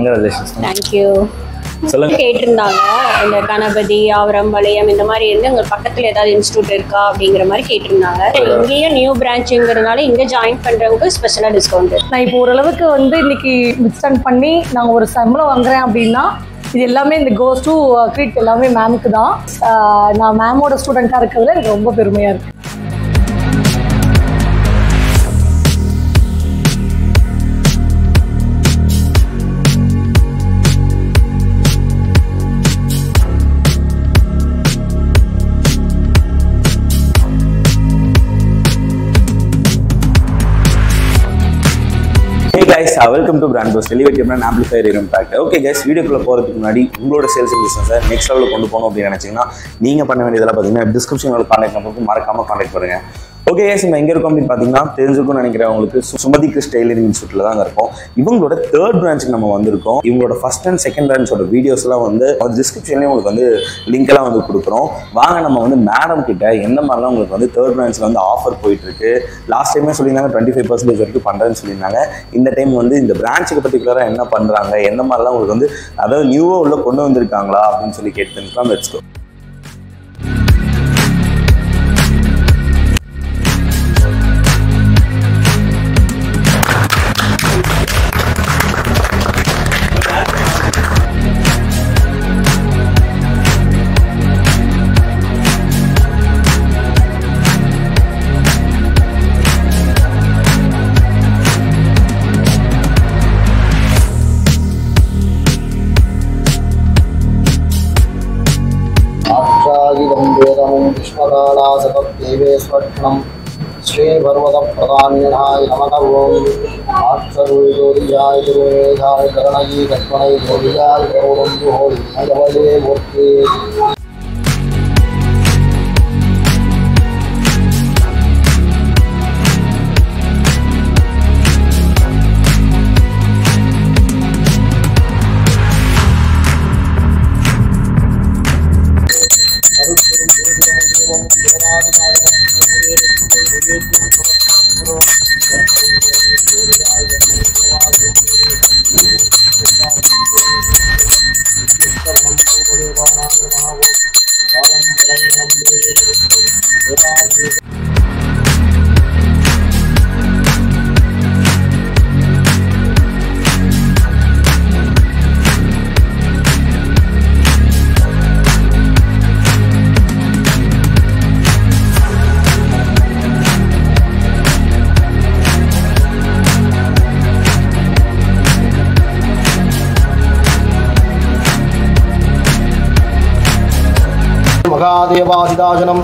Congratulations. Thank you. Kanabadi, Avrambalayam, and the Marian, or Pakatuleta Institute, Dingramark, Caterina. New branch in the giant Pandrango special discount. I pour a little on the Niki Mitstan Pani, now or Samla Angra Bina. It goes to Crete, Elame Mam Kada. Now, Mam or a student are colored, Rombo Pirmir. Hey guys, welcome to BrandBoost. Elevate your brand, amplify your impact. Okay guys, video kulla poradhukku munadi ungaloda sales and business next level kondu ponu appdi nenachina neenga panna vendiyadala pathina description la contact number marakama contact pannunga. Okay guys, we enga irukom apdi pathina therinjirukku nenikira ungalku Sumadhi Chris Tailoring Institute la dhaan irukom. Ivungaloda third branch ku nama vandirukom. Ivungaloda first and second branch oda videos la vandu or description la ungalku vandu link la vandu kudukrom. Vaanga nama vandu madam kitta enna maarala ungalku vandu third branch la vandu offer poitirukku. Last time sollinanga 25% varaiku pandran sollinanga. இந்த time வந்து இந்த பிரான்ச்சுக்கு பர்టిక్యులரா என்ன பண்றாங்க என்ன மாதிரிலாம் உங்களுக்கு வந்து அத நியூவா உள்ள கொண்டு வந்திருக்காங்களா அப்படினு சொல்லி கேட்கலாம். Let's go. Swatanam, Sri Varvada Pradhanai, Namakavom, Arthur Dodija, Karanagi, Katmanai, Dodija, Karom, Holi, Adavale, Murti. Devasidajanam,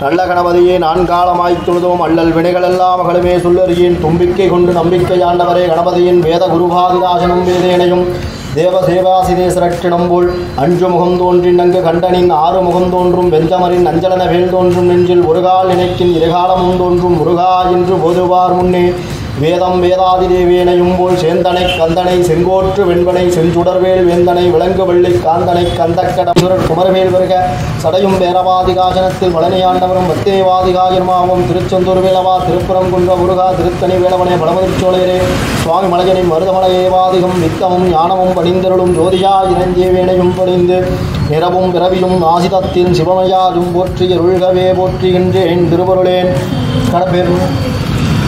Nalla Ganapadiye, Nangalamai Tulum, Allal Venegalala, Makalame Sularian, Tumbike Kundu, Nambike Yandavare, Ganapadian, Veda Guru Hadidajanum, Vedanayum, Deva Seva Sides Rectanambul, Anjum Hundon, Tinanka Kantanin, Aru Mundon Rum, Benjamarin, Anjalana Veldon Rum, Ninjil, Burgal, Nekin, Regala Mundon Rum, Burga, into Boduvar Munne, Vedam Veda Vedanayumbul, Sentanek, Kantanai, Sengot, Vendanai, Sentudarvel, Vendanai, Velanka Vildik, Kantanek, Kantak, Kumarvel Verga. Sadayum Berava, the Gajanatil, Valanian, Mateva, the Gajanam, Trichantur Velava, Tripuram Kunda, Burga, Tripani Velavane, Palavan Chole, Swami Malajan, Murdamaneva, the Vikam, Yanam, Palindarum, Jodia, Yenjum Palinde, Erabum, Berabidum, Asitatin, Sivamaya, Dumbotri, Rugave, Botri, and Drupurode, Karabem.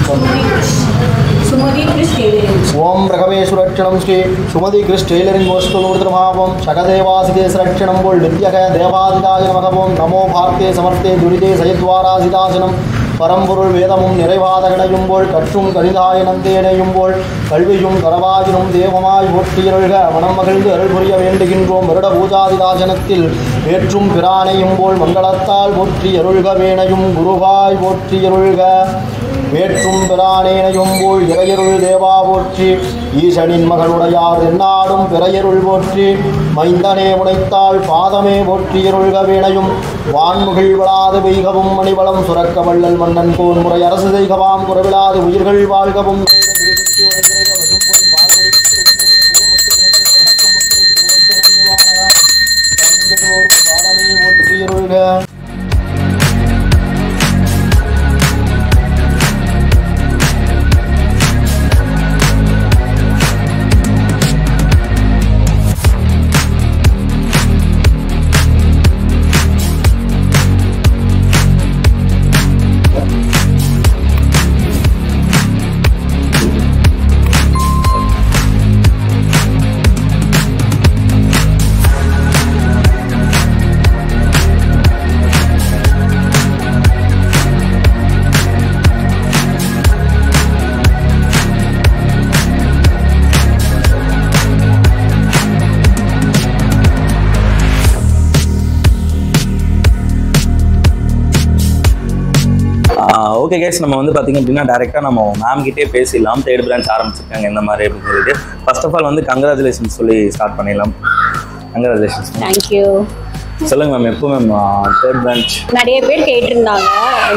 Sumadhi Chris Tailoring. Om Rakavesh Rattanam Sri Sumadhi Chris Tailoring Vostulurdramavam, Shakadeva Sides Rattanam Bull, Vidyaka, Devadidajan Makabom, Namo Bharte, Samarte, Duride, Sayadwara Sidajanam, Paramburu Vedamum, Nerevada Yumbol, Katum, Karidayanam, Yumbol, Kalvijum, Karavajum, Devama, Votirga, Manamakil, Erburia, Vendigindrum, Murda Buddha, Sidajanatil, Vedrum, Pirana Yumbol, Mandalatal, Votri, Erulga, Venayum, Guruva, Votri, Erulga. Vetrum Pirane Yumbu, Yerul Deva Botri, Isanin Makarudaya, Renadum, Perayerul Botri, Mindane Vodetal, Padame Botri, Rulga Vedayum, Van Mukilvara, the Vikabum, Manibalam, Surakabal, Mandanko, Murayaras, the Kabam, Kurabela, the Virgil Valkabum. Okay guys, we will directly third branch. First of all, congratulations. Congratulations. Thank you. Tell me, ma'am, third branch. I have a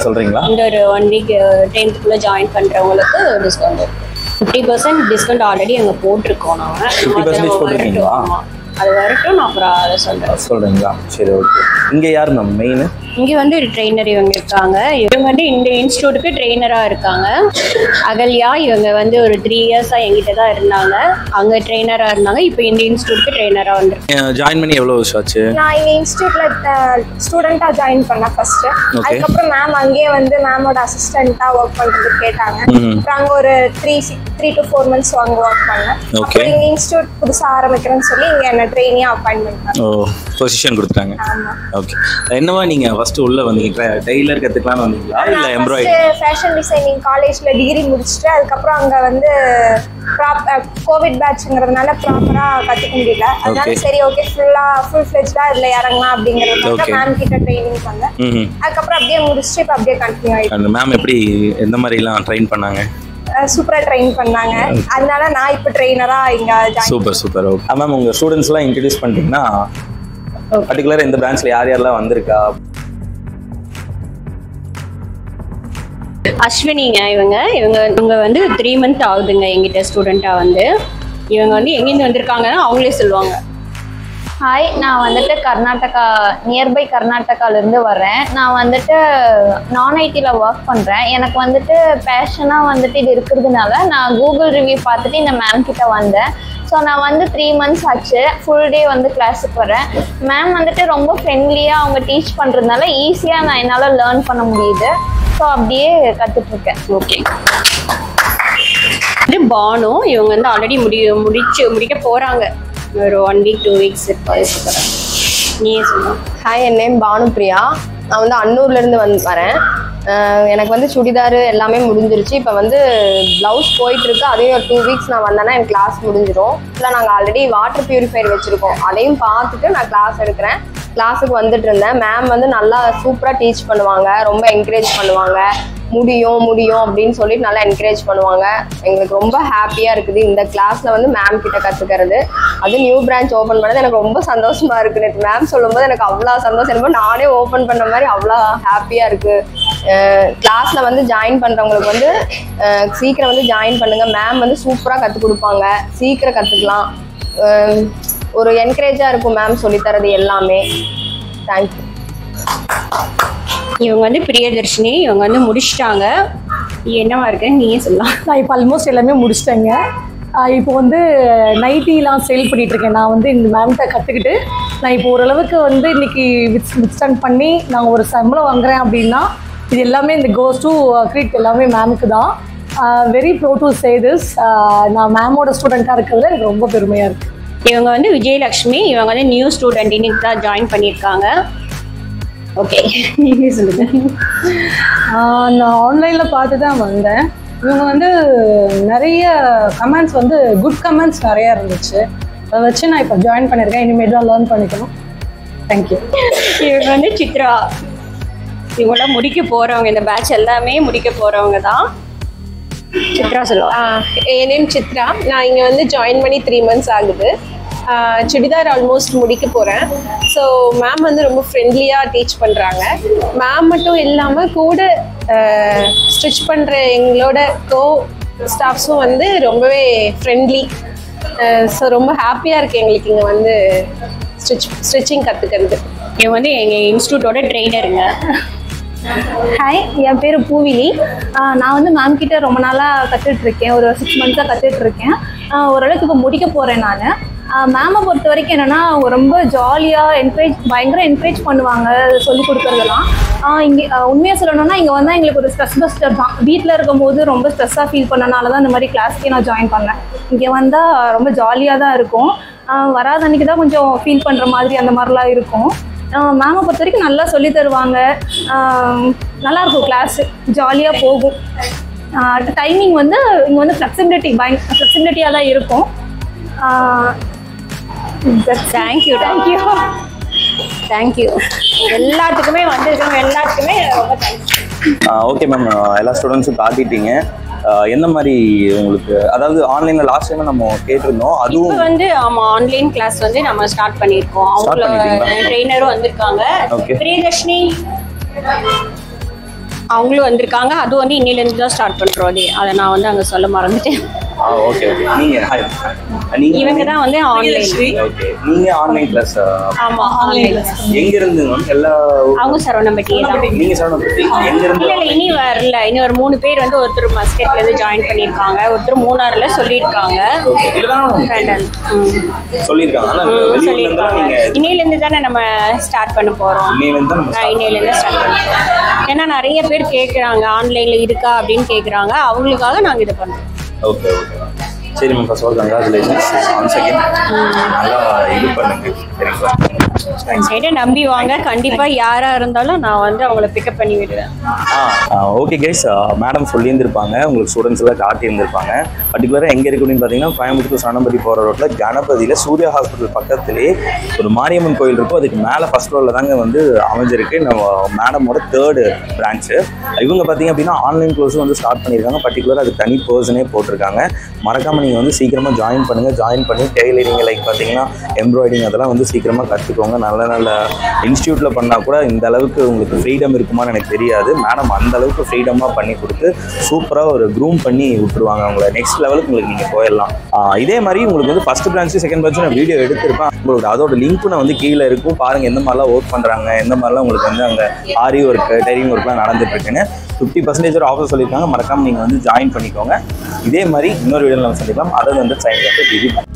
third branch. Join pandravangalukku discount 50% discount already enga potirukkom na 50% potirukkinga adu varattu na apra solrenga seri okay inga yaar nam main inga vandu trainer ivanga irukanga ivanga vandu inda institute ku trainer ah irukanga agalya ivanga vandu or 3 years ah engitta da irundanga anga trainer ah irundanga ipo inda institute ku trainer ah vandirukku join panni evlo usachu na inga institute la student ah join panna first adukku apra ma'am ange vandu ma'am oda assistant ah work pandradhu ketanga apra anga or 3 to 4 months anga work panna apra inga institute pudusa aarambikkranu solli inga trainee appointment oh position kuduttaanga okay enna neenga first ulla vandinga tailor kathuklaan vandinga illa embroidery fashion designing college la degree mudichittu adukku apra anga vandu covid batch ingradnala proper ah kathukumidila adha seri okay full fledged ah idla irangna abingiradha ma'am kitta training panga adukku apra abdiye mudichittu ipo abdiye continue aayidhu and ma'am eppadi endha mari la train pannanga super train பண்ணாங்க அதனால நான் இப்ப ட்ரெய்னரா இங்க join super super okay ma'am உங்க students எல்லாம் இன்ட்ரோ듀ஸ் பண்ணிட்டீங்கன்னா particular இந்த பிரான்ச்ல யார் யாரெல்லாம் வந்திருக்கா அஸ்வினிங்க இவங்க இவங்க வந்து 3 month ஆகுதுங்க என்கிட்ட ஸ்டூடண்டா வந்து இவங்க வந்து எங்க இருந்து வந்திருக்காங்கன்னா அவங்களே சொல்வாங்க ஹாய் நான் வந்துட்டு கர்நாடகா நியர்பை கர்நாடகால இருந்து வரேன் நான் வந்துட்டு நான் ஐடில வர்க் பண்றேன் எனக்கு வந்துட்டு பேஷனா வந்துட்டு இது இருக்குதுனால நான் கூகுள் ரிவ்யூ பார்த்துட்டு இந்த மேம் கிட்ட வந்தேன் சோ நான் வந்து 3 months ஆச்சு ফুল டே வந்து கிளாஸ்க்கு போறேன் மேம் வந்துட்டு ரொம்ப ஃப்ரெண்ட்லியா அவங்க டீச் பண்றதனால ஈஸியா நான் என்னால லேர்ன் பண்ண முடியுது சோ அப்படியே கத்துட்டு இருக்கேன் ஓகே இது பானு இவங்க வந்து ஆல்ரெடி முடிக்க போறாங்க ஒரு 1 week 2 weeks போறேன் நீ சொல்ல ஹாய் என் நேம் பானு பிரியா நான் வந்து அன்னூர்ல இருந்து வந்து வரேன் எனக்கு வந்து சுடிதார் எல்லாமே முடிஞ்சிருச்சு இப்போ வந்து ப்ளவுஸ் போயிட்டு இருக்கு அதையும் ஒரு 2 weeks நான் வந்தேனா என் கிளாஸ் முடிஞ்சிரும் இல்ல நாங்க ஆல்ரெடி வாட்டர் பியூரிஃபையர் வச்சிருக்கோம் அதையும் பார்த்துட்டு நான் கிளாஸ் எடுக்கிறேன் கிளாஸுக்கு வந்துட்டு இருந்தேன் மேம் வந்து நல்லா சூப்பரா டீச் பண்ணுவாங்க ரொம்ப என்கரேஜ் பண்ணுவாங்க முடியும் முடியும் அப்படினு சொல்லி நல்லா என்கரேஜ் பண்ணுவாங்க எனக்கு ரொம்ப ஹாப்பியா இருக்குது இந்த கிளாஸ்ல வந்து மேம் கிட்ட கத்துக்கிறது அது நியூ பிரான்ச் ஓபன் பண்ணது எனக்கு ரொம்ப சந்தோஷமா இருக்கு நேத்து மேம் சொல்லும்போது எனக்கு அவ்ளோ சந்தோஷம் என்னமோ நானே ஓபன் பண்ண மாதிரி அவ்ளோ ஹாப்பியா இருக்கு கிளாஸ்ல வந்து ஜாயின் பண்றவங்களுக்கு வந்து சீக்கிரம் வந்து ஜாயின் பண்ணுங்க மேம் வந்து சூப்பரா கத்து கொடுப்பாங்க சீக்கிரம் கத்துக்கலாம் ஒரு என்கரேஜா இருக்கும் மேம் சொல்லி தரது எல்லாமே थैंक यू இவங்க வந்து பிரியதர்ஷினி இவங்க வந்து முடிச்சிட்டாங்க என்னவா இருக்கு நீயே சொல்லலாம் நான் இப்போ ஆல்மோஸ்ட் எல்லாமே முடிச்சிட்டேங்க இப்போ வந்து நைட்டிலாம் சேல் பண்ணிட்டு இருக்கேன் நான் வந்து இந்த மேம்கிட்ட கற்றுக்கிட்டு நான் இப்போ ஓரளவுக்கு வந்து இன்னைக்கு வித்ஸ்டாண்ட் பண்ணி நான் ஒரு சம்பளம் வாங்குறேன் அப்படின்னா இது எல்லாமே இந்த கோஸ் டு கிரெடிட் எல்லாமே மேமுக்கு தான் very proud to say this நான் மேமோட ஸ்டூடெண்ட்டாக இருக்கிறதுல எனக்கு ரொம்ப பெருமையாக இருக்குது இவங்க வந்து விஜயலட்சுமி இவங்க வந்து நியூ ஸ்டூடெண்ட் இன்னைக்கு தான் ஜாயின் பண்ணியிருக்காங்க ஓகே நீங்களே சொல்லுங்க நான் ஆன்லைனில் பார்த்து தான் வந்தேன் இவங்க வந்து நிறைய கமெண்ட்ஸ் வந்து குட் கமெண்ட்ஸ் நிறையா இருந்துச்சு அதை வச்சு நான் இப்போ ஜாயின் பண்ணியிருக்கேன் இனிமேல் தான் லேர்ன் பண்ணிக்கணும் தேங்க்யூ இவங்க வந்து சித்ரா இவங்களாம் முடிக்க போகிறவங்க இந்த பேட்ச் எல்லாமே முடிக்க போகிறவங்க தான் சித்ரா சொல்லுவோம் என் நேம் சித்ரா நான் இங்கே வந்து ஜாயின் பண்ணி 3 months ஆகுது சுடிதார் ஆல்மோஸ்ட் முடிக்க போகிறேன் ஸோ மேம் வந்து ரொம்ப ஃப்ரெண்ட்லியாக டீச் பண்ணுறாங்க மேம் மட்டும் இல்லாமல் கூட ஸ்டிச் பண்ணுற எங்களோட கோ ஸ்டாஃப்ஸும் வந்து ரொம்பவே ஃப்ரெண்ட்லி ஸோ ரொம்ப ஹாப்பியாக இருக்குது எங்களுக்கு இங்கே வந்து ஸ்டிச்சிங் கற்றுக்கிறது இவங்க வந்து எங்கள் இன்ஸ்டியூட்டோட ட்ரெய்னருங்க ஹாய் என் பேர் பூவிலி நான் வந்து மேம்கிட்ட ரொம்ப நாளாக கற்றுட்ருக்கேன் ஒரு 6 months கற்றுட்ருக்கேன் ஓரளவுக்கு இப்போ முடிக்க போகிறேன் நான் மேம பொறுத்த வரைக்கும் என்னன்னா ரொம்ப ஜாலியா என்கரேஜ் பண்ணுவாங்க சொல்லி கொடுக்கறதெல்லாம். இங்கே உண்மையாக சொல்லணும்னா இங்கே வந்தால் எங்களுக்கு ஒரு ஸ்ட்ரெஸ் பஸ்டர் தான். வீட்டில் இருக்கும்போது ரொம்ப ஸ்ட்ரெஸ்ஸாக ஃபீல் பண்ணனால தான் இந்த மாதிரி கிளாஸ்க்கே நான் ஜாயின் பண்ணேன். இங்கே வந்தால் ரொம்ப ஜாலியாக தான் இருக்கும். வராத அன்றைக்கி தான் கொஞ்சம் ஃபீல் பண்ணுற மாதிரி அந்த மாதிரிலாம் இருக்கும். மேமை பொறுத்த வரைக்கும் நல்லா சொல்லி தருவாங்க. நல்லாயிருக்கும் கிளாஸு, ஜாலியாக போகும். டைமிங் வந்து இங்கே வந்து ஃப்ளெக்சிபிலிட்டியாக தான் இருக்கும். தேங்க்யூ தேங்க்யூ தேங்க்யூ எல்லாத்துக்குமே வந்திருக்கோம், எல்லாத்துக்குமே ரொம்ப தேங்க்யூ. ஓகே மேம், எல்லா ஸ்டூடெண்ட்ஸும் காட்டிட்டீங்க. எந்த மாதிரி உங்களுக்கு, அதாவது ஆன்லைன்ல லாஸ்ட் டைம் நம்ம கேட்டிருந்தோம், அதுவும் வந்து ஆமா ஆன்லைன் கிளாஸ் வந்து நம்ம ஸ்டார்ட் பண்ணிருக்கோம். அவங்களோட ட்ரெய்னரும் வந்திருக்காங்க, பிரியதர்ஷினி அவங்களும் வந்திருக்காங்க. அது வந்து இன்னிலேருந்து தான் ஸ்டார்ட் பண்ணுறோம். அதை நான் வந்து அங்கே சொல்ல மறந்துட்டேன். Okay okay. நீங்க இவங்க தான் வந்து ஆன்லைன். ஓகே, நீங்க ஆன்லைன் கிளாஸ். ஆமா ஆன்லைன் கிளாஸ். எங்க இருந்து மேம்? எல்லா அவங்க சரவணம்பட்டியே தான். நீங்க சரவணம்பட்டி எங்க இருந்து? இல்ல இனி வரல, இனி ஒரு 3 பேர் வந்து ஒருத்தர் மஸ்கட்ல இருந்து ஜாயின் பண்ணிருக்காங்க, ஒருத்தர் மூணாறுல சொல்லிருக்காங்க. சொல்லிருக்காங்க. ஆனா வெளியில இருந்து நீங்க இன்னையில இருந்து தான நம்ம ஸ்டார்ட் பண்ண போறோம். இன்னையில இருந்து ஸ்டார்ட் பண்ணுவோம். ஏன்னா நிறைய பேர் கேக்குறாங்க ஆன்லைன்ல இருக்கா அப்படின்னு கேக்குறாங்க. அவங்களுக்காக நாங்க இத பண்றோம். Okay okay. சரி ma'am, first all congratulations once again. நல்லா இது பண்ணுங்க. சரிங்களா? தேங்க்ஸ். என்ன நம்பி வாங்க, கண்டிப்பா யாரா இருந்தாலும் நான் வந்து அவங்கள பிக்கப் பண்ணி விடுறேன். ஓகே கைஸ், மேடம் சொல்லியிருந்திருப்பாங்க, உங்களுக்கு ஸ்டூடெண்ட்ஸ் எல்லாம் காட்டியிருந்திருப்பாங்க. பர்டிகுலராக எங்கே இருக்கு அப்படின்னு பார்த்தீங்கன்னா, கோயம்புத்தூர் சரணம்பதி போகிற ரோட்டில் கணபதியில் சூர்யா ஹாஸ்பிட்டல் பக்கத்துலேயே ஒரு மாரியம்மன் கோயில் இருக்கும். அதுக்கு மேலே ஃபர்ஸ்ட் ஃப்ளோரில் தாங்க வந்து அமைஞ்சிருக்கு நம்ம மேடமோட 3rd பிரான்ச்சு. இவங்க பார்த்தீங்க அப்படின்னா ஆன்லைன் கோர்ஸும் வந்து ஸ்டார்ட் பண்ணியிருக்காங்க. பர்டிகுலராக அது தனி பர்சனே போட்டிருக்காங்க. மறக்காமல் நீங்கள் வந்து சீக்கிரமாக ஜாயின் பண்ணுங்கள். ஜாயின் பண்ணி டெய்லரிங் லைக் பார்த்தீங்கன்னா எம்ப்ராய்டிங் அதெல்லாம் வந்து சீக்கிரமாக கற்றுக்கோங்க. நல்ல நல்ல இன்ஸ்டியூட்டில் பண்ணால் கூட இந்த அளவுக்கு உங்களுக்கு ஃப்ரீடம் இருக்குமான்னு எனக்கு தெரியாது. மேடம் அந்த அளவுக்கு ஃப்ரீடமாக பண்ணி கொடுத்து சூப்பராக ஒரு க்ரூம் பண்ணி விட்டுருவாங்க. அவங்கள நெக்ஸ்ட் லெவலுக்கு உங்களுக்கு நீங்கள் போயிடலாம். இதே மாதிரி உங்களுக்கு வந்து ஃபர்ஸ்ட் பிரான்ச்சு செகண்ட் பிரான்ச்சு நான் வீடியோ எடுத்திருப்பேன். உங்களுக்கு அதோட லிங்க்கு நான் வந்து கீழே இருக்கும் பாருங்கள். எந்த மாதிரிலாம் ஒர்க் பண்ணுறாங்க, எந்த மாதிரிலாம் உங்களுக்கு வந்து அங்கே ஆரி ஒர்க் டெய்லரிங் ஒர்க்லாம் நடந்துட்டுருக்குன்னு 50% ஒரு ஆஃபர் சொல்லியிருக்காங்க. மறக்காமல் நீங்கள் வந்து ஜாயின் பண்ணிக்கோங்க. இதே மாதிரி இன்னொரு வீடியோவில் நம்ம சந்திக்கலாம். அதை வந்து சைன் பண்ணி